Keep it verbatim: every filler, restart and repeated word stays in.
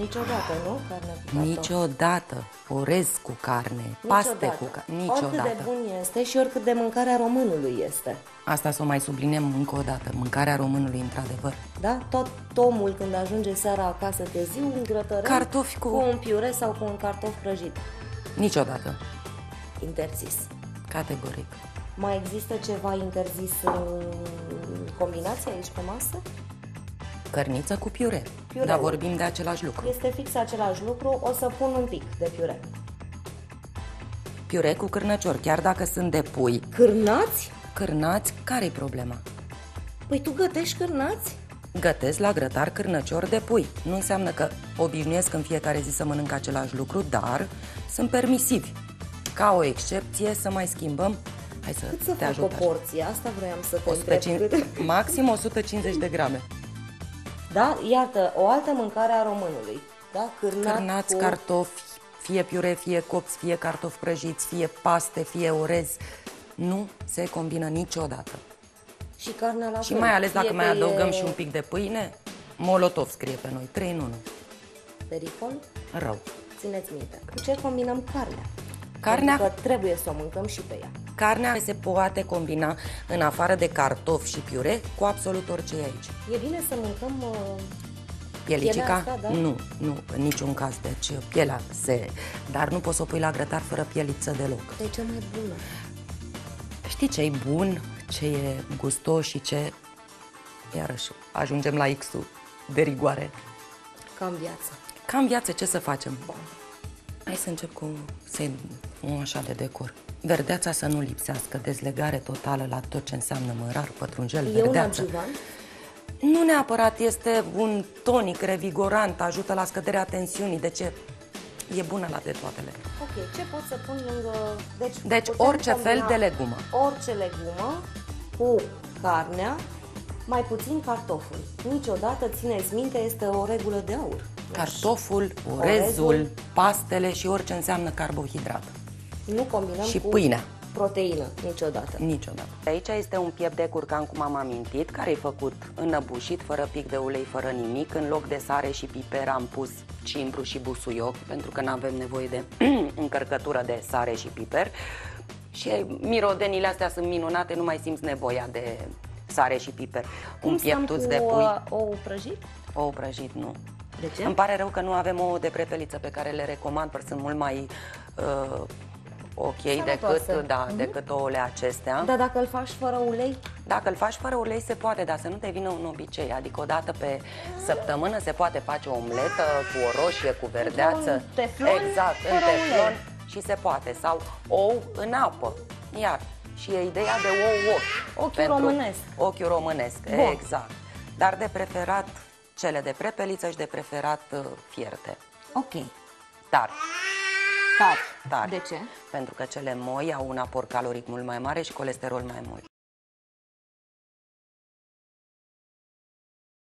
Niciodată, nu? Carne cu cartofi. Niciodată. Orez cu carne, paste niciodată. Cu carne. Niciodată. Oricât de bun este și oricât de mâncarea românului este. Asta să o mai subliniem încă o dată. Mâncarea românului, într-adevăr. Da? Tot omul când ajunge seara acasă de ziua, îngrătărim cu... cu un piure sau cu un cartof prăjit. Niciodată. Interzis. Categoric. Mai există ceva interzis în combinație aici pe masă? Cărniță cu piure. Piure. Dar vorbim de același lucru. Este fix același lucru, o să pun un pic de piure. Piure cu cârnăciori, chiar dacă sunt de pui. Cârnați? Cârnați, care-i problema? Păi tu gătești cârnați? Gătesc la grătar cârnăciori de pui. Nu înseamnă că obișnuiesc în fiecare zi să mănânc același lucru, dar sunt permisivi. Ca o excepție să mai schimbăm. Hai să cât să te fac o porție? Asta vroiam să te întreb. o sută cincizeci, maxim o sută cincizeci de grame. Da? Iată, o altă mâncare a românului. Da? Cârnat Cârnați, cu... cartofi, fie piure, fie copți, fie cartofi prăjiți, fie paste, fie orez. Nu se combină niciodată. Și carnea la Și până. Mai ales dacă fie mai adăugăm e... și un pic de pâine, molotov scrie pe noi, trei în unu. Pericol? Rău. Țineți minte, cu ce combinăm carnea? Carnea... Pentru că trebuie să o mâncăm și pe ea. Carnea se poate combina, în afară de cartofi și piure, cu absolut orice e aici. E bine să mâncăm uh, pielicica? Asta, da? Nu, nu, în niciun caz. Deci pielea se... Dar nu poți să o pui la grătar fără pieliță deloc. De ce mai bună? Știi ce e bun, ce e gustos și ce... Iarăși, ajungem la X-ul de rigoare. Cam viață. Cam viață, ce să facem? Bun. Hai să încep cu un așa de decor. Verdeața să nu lipsească, dezlegare totală la tot ce înseamnă mărar, pătrunjel, e verdeață. Un adjuvant? Nu neapărat, este un tonic revigorant, ajută la scăderea tensiunii, deci e bună la de toatele. Ok, ce pot să pun lângă... Deci, deci orice fel de legumă. Orice legumă cu carnea, mai puțin cartoful. Niciodată, țineți minte, este o regulă de aur. Cartoful, orezul, orezul, pastele și orice înseamnă carbohidrat. Nu combinăm și cu pâinea. Proteină, niciodată. Niciodată. Aici este un piept de curcan, cum am amintit, care e făcut înăbușit, fără pic de ulei, fără nimic. În loc de sare și piper am pus cimbru și busuioc, pentru că nu avem nevoie de încărcătură de sare și piper. Și mirodenile astea sunt minunate, nu mai simți nevoia de sare și piper. Cum un pieptuț de pui. Ou prăjit? Ou prăjit, nu. De ce? Îmi pare rău că nu avem ouă de prepeliță pe care le recomand, pentru că sunt mult mai... Uh, ok, decât, da, mm-hmm. decât ouăle acestea. Dar dacă îl faci fără ulei? Dacă îl faci fără ulei se poate, dar să nu devină un obicei. Adică o dată pe săptămână se poate face o omletă cu o roșie, cu verdeață. În teflon, exact, în teflon și se poate. Sau ou în apă, iar. Și e ideea de ou ochi. Ochiul românesc. Ochiul românesc, Bun. exact. Dar de preferat cele de prepeliță și de preferat fierte. Ok. Dar... Tari. Tari. De ce? Pentru că cele moi au un aport caloric mult mai mare și colesterol mai mult.